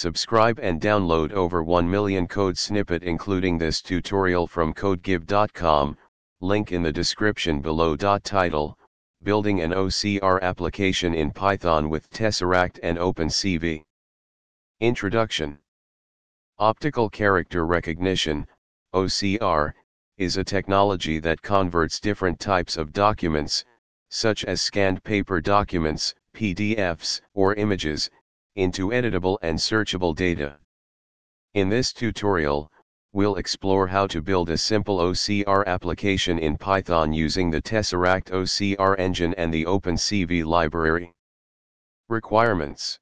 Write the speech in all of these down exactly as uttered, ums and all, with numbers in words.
Subscribe and download over one million code snippet including this tutorial from CodeGive dot com, link in the description below. Title: Building an O C R application in Python with Tesseract and OpenCV. Introduction. Optical character recognition, O C R, is a technology that converts different types of documents, such as scanned paper documents, P D Fs, or images, into editable and searchable data. In this tutorial, we'll explore how to build a simple O C R application in Python using the Tesseract O C R engine and the OpenCV library. Requirements.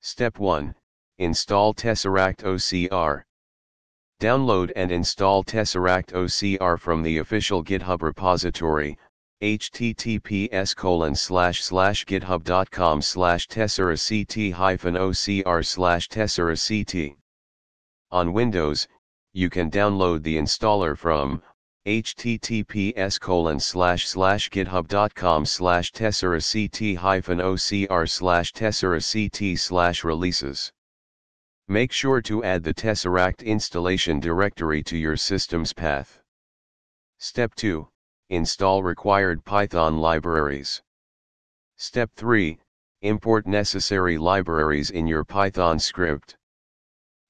Step one. Install Tesseract O C R. Download and install Tesseract O C R from the official GitHub repository, H T T P S colon slash slash github dot com slash tesseract hyphen O C R slash tesseract. On Windows, you can download the installer from H T T P S colon slash slash github dot com slash tesseract hyphen O C R slash tesseract slash releases. Make sure to add the Tesseract installation directory to your system's path. Step two. Install required Python libraries. Step three. Import necessary libraries in your Python script.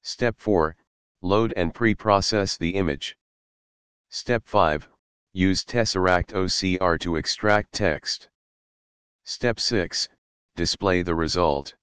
Step four. Load and pre-process the image. Step five. Use Tesseract O C R to extract text. Step six. Display the result.